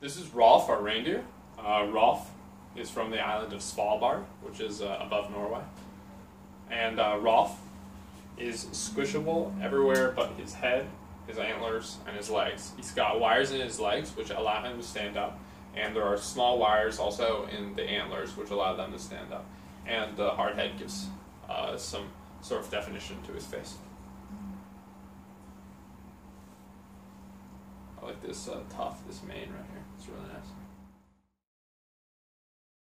This is Rolf, our reindeer. Rolf is from the island of Svalbard, which is above Norway. And Rolf is squishable everywhere but his head, his antlers, and his legs. He's got wires in his legs which allow him to stand up, and there are small wires also in the antlers which allow them to stand up. And the hard head gives some sort of definition to his face. I like this mane right here, it's really nice.